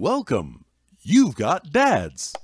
Welcome! You've Got Dads!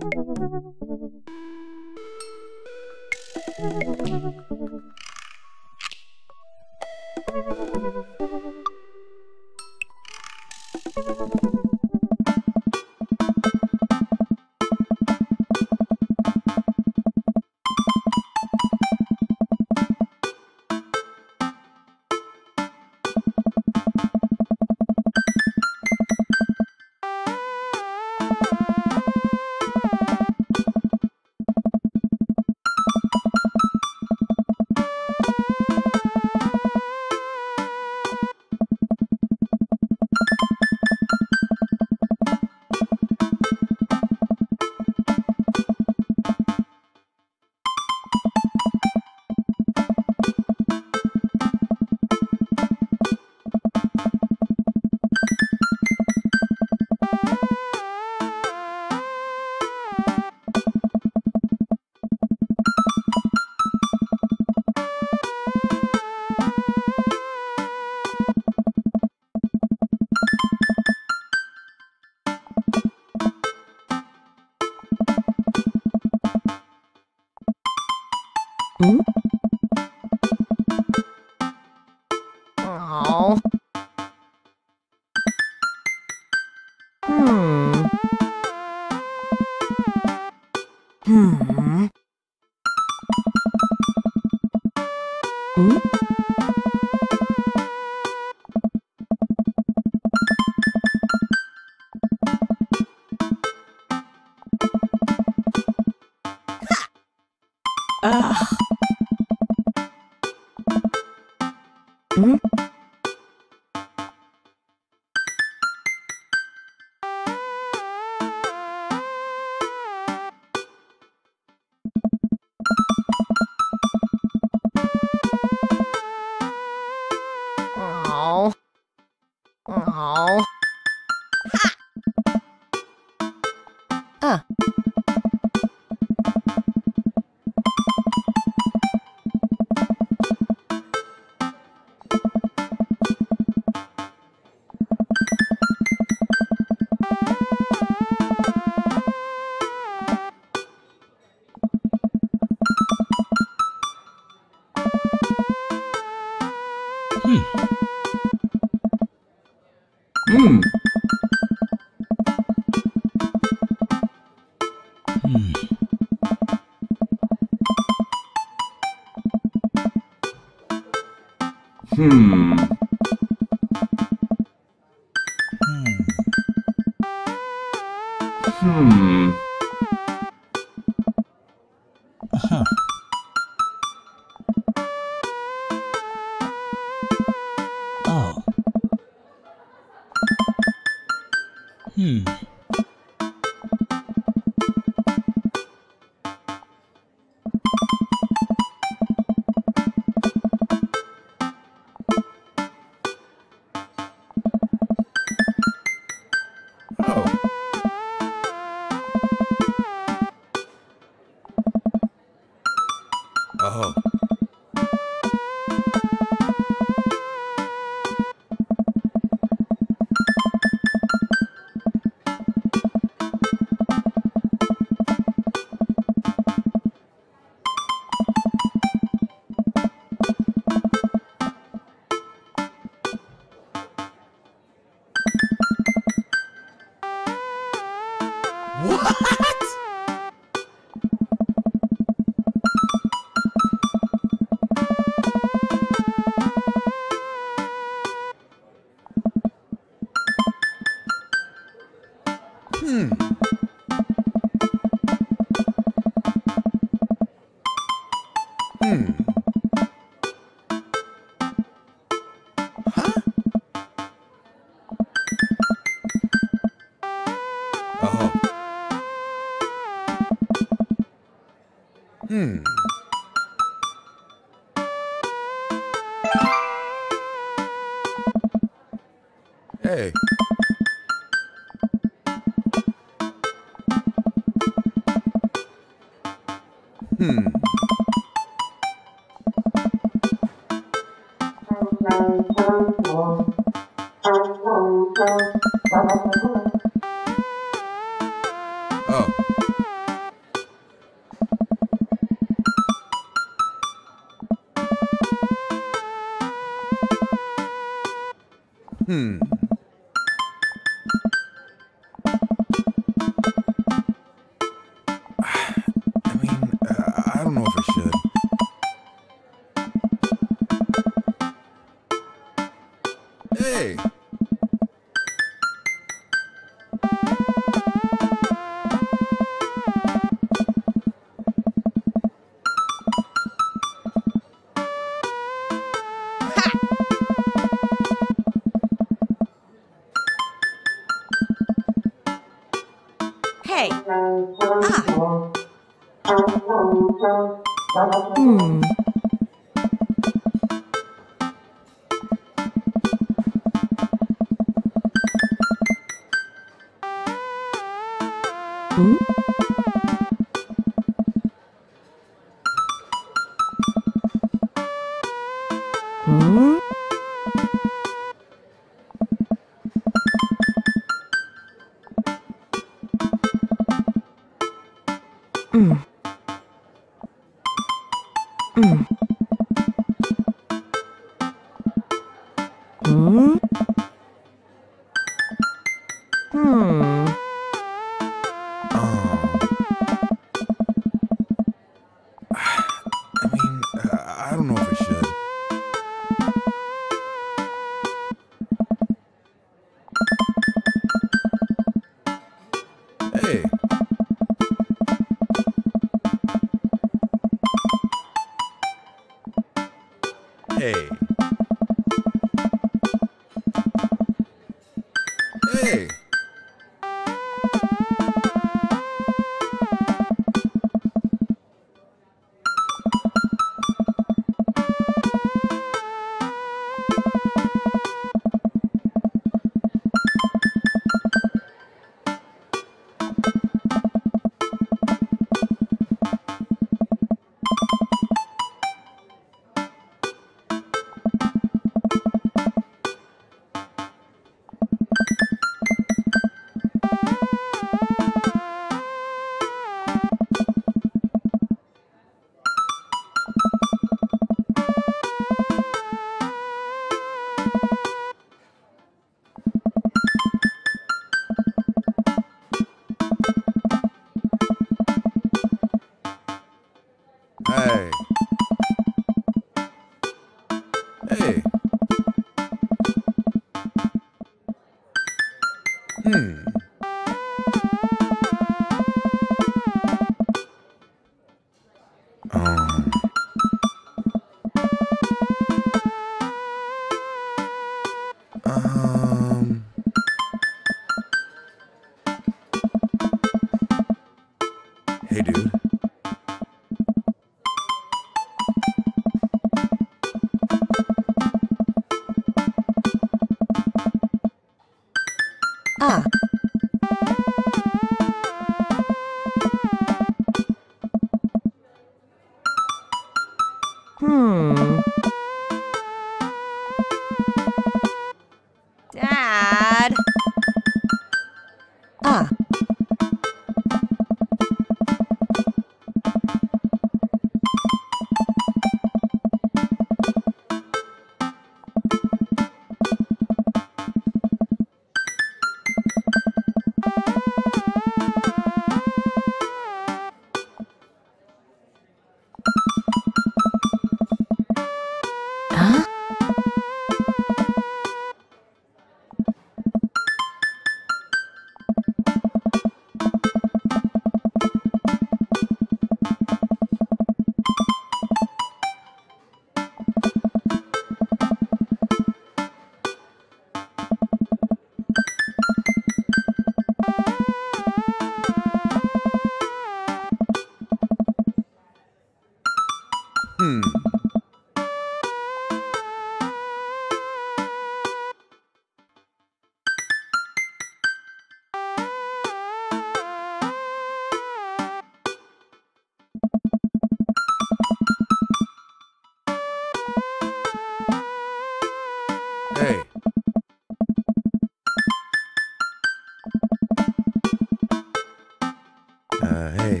hey.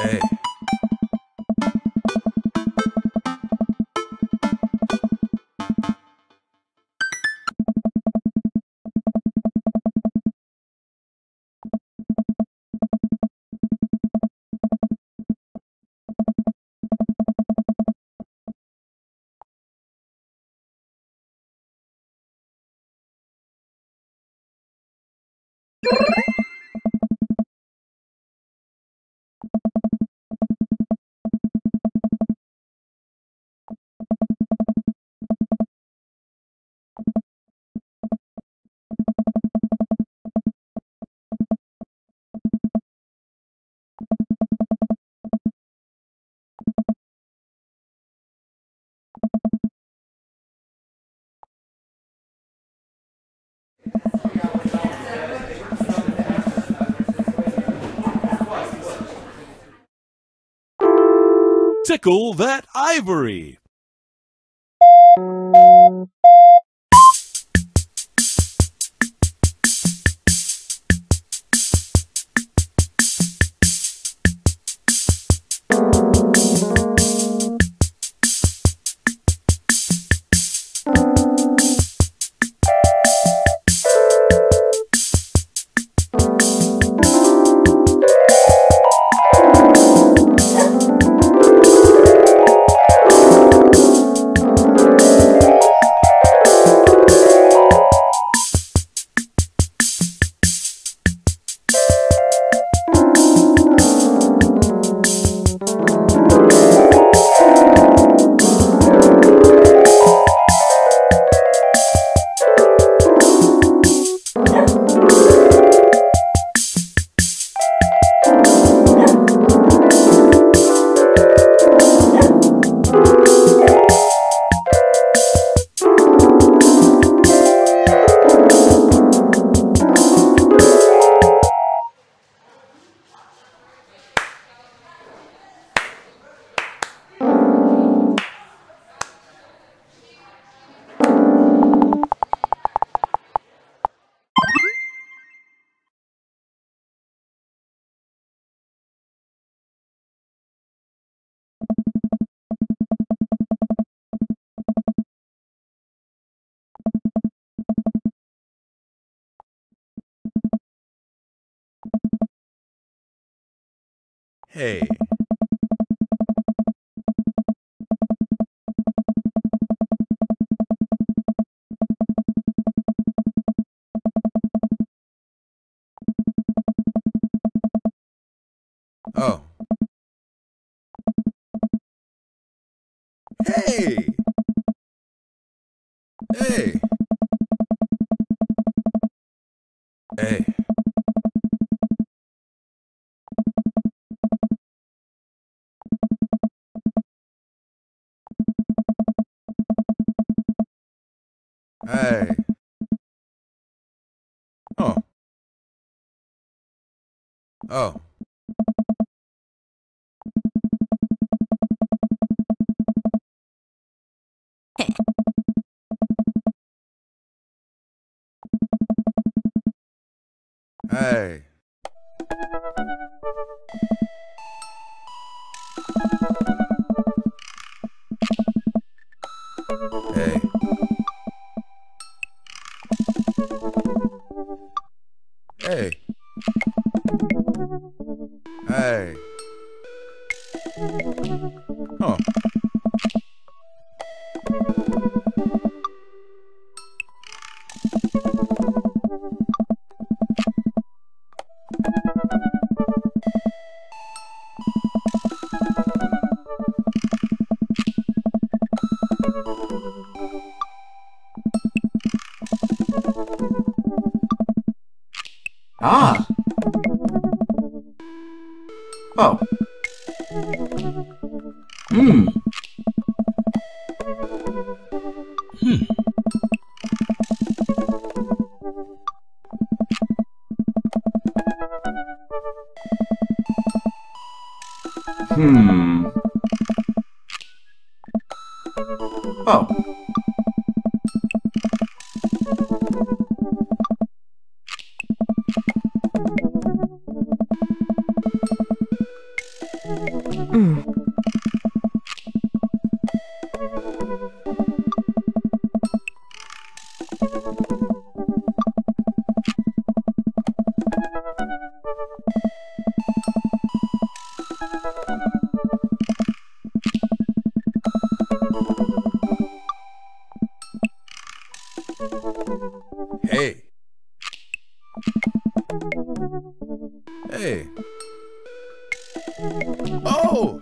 Hey. Tickle that ivory. Hey. Oh. Hey. Hey. Hey. Hey. Oh. Oh. Hey. Hey. Hey. Hey. Oh. Ah. Oh. Hmm. Hmm. Hmm. Oh. Hey. Oh!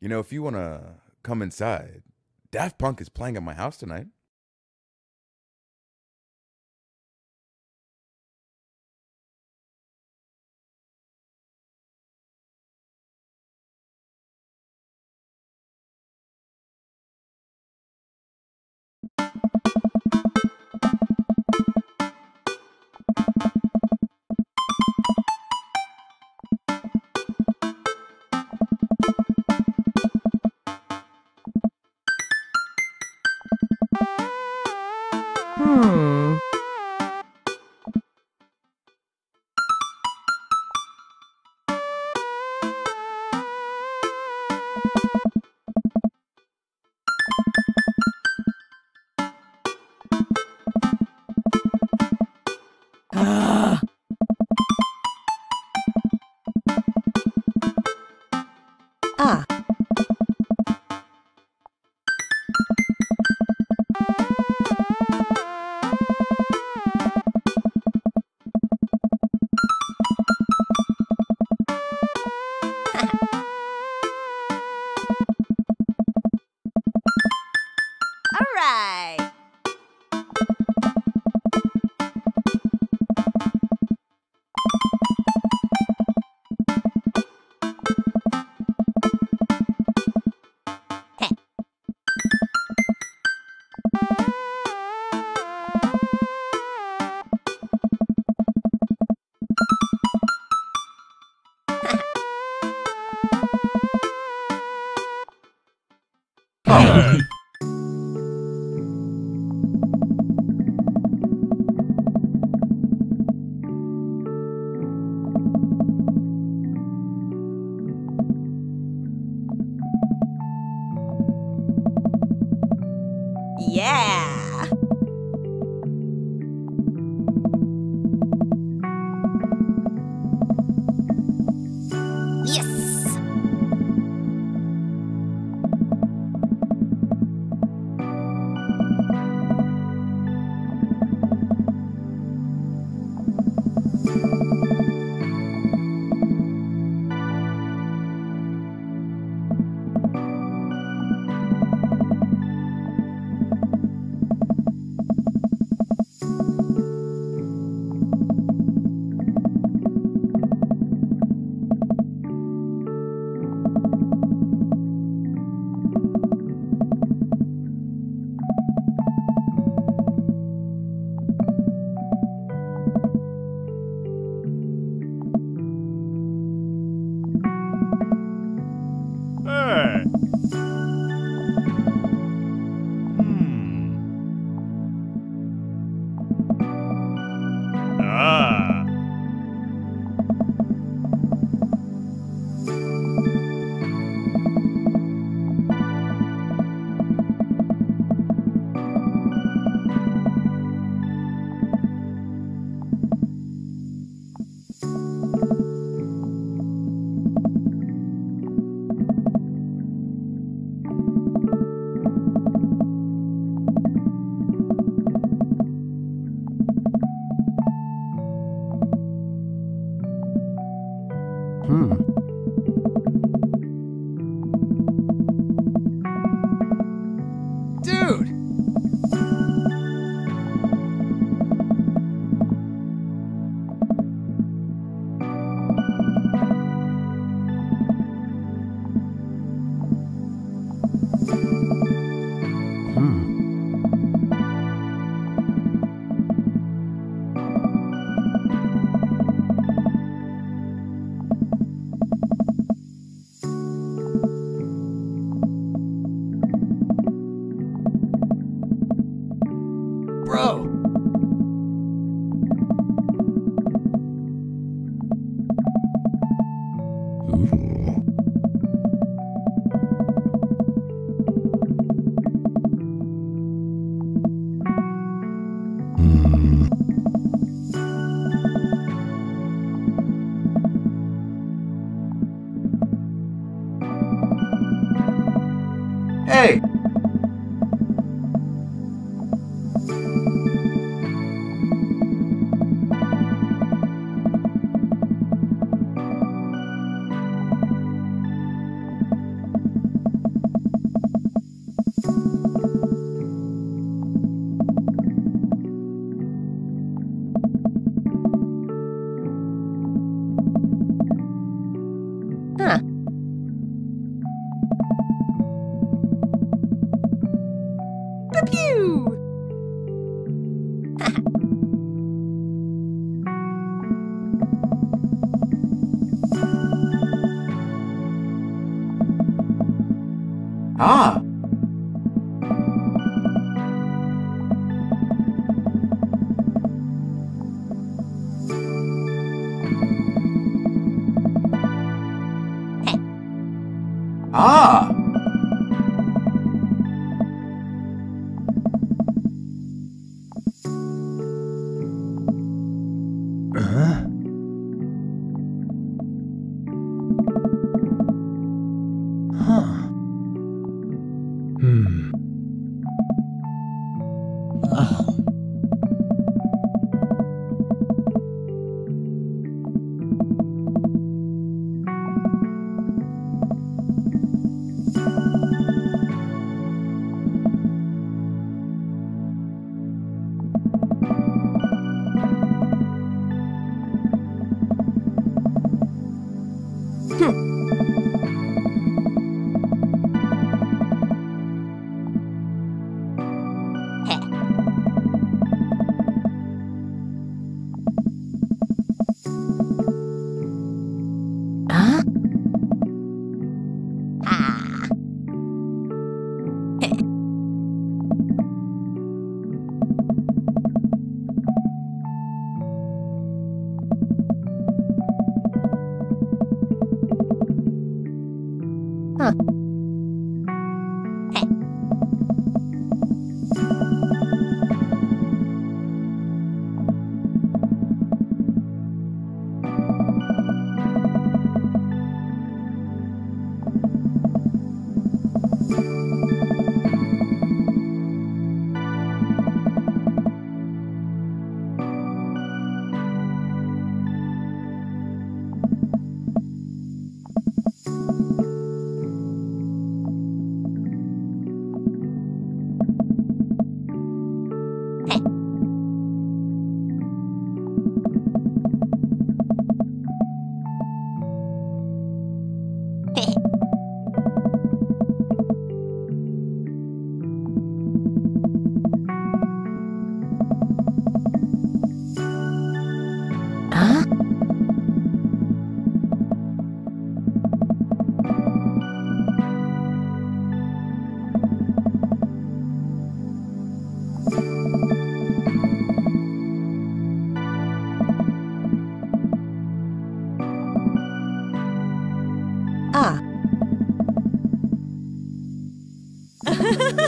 You know, if you want to come inside, Daft Punk is playing at my house tonight.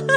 Huh.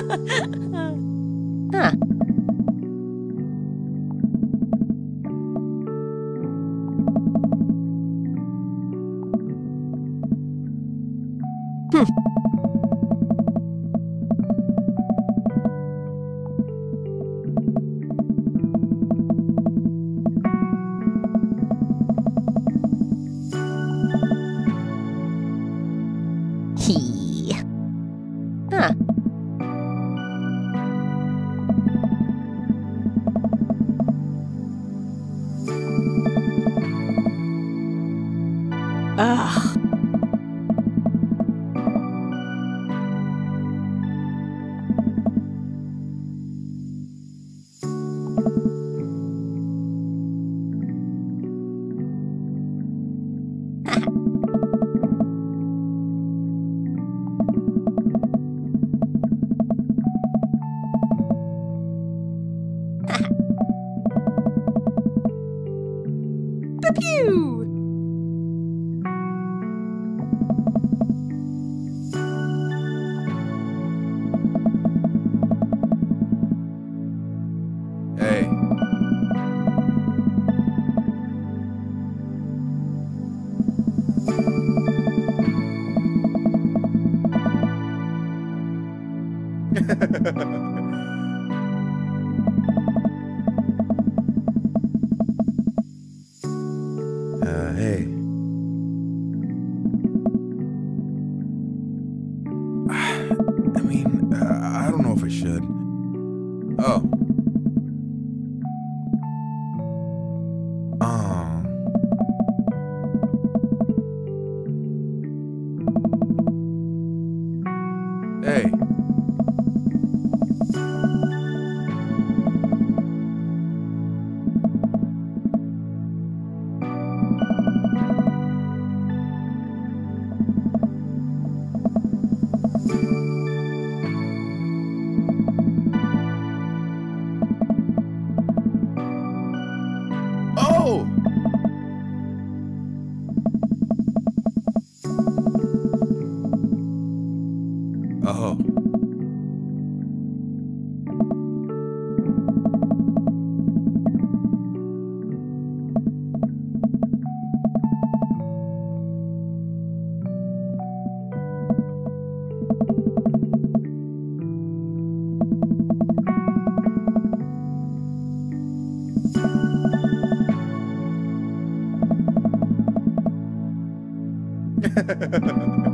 Ha, ha, ha, ha.